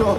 shot.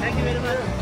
Thank you very much.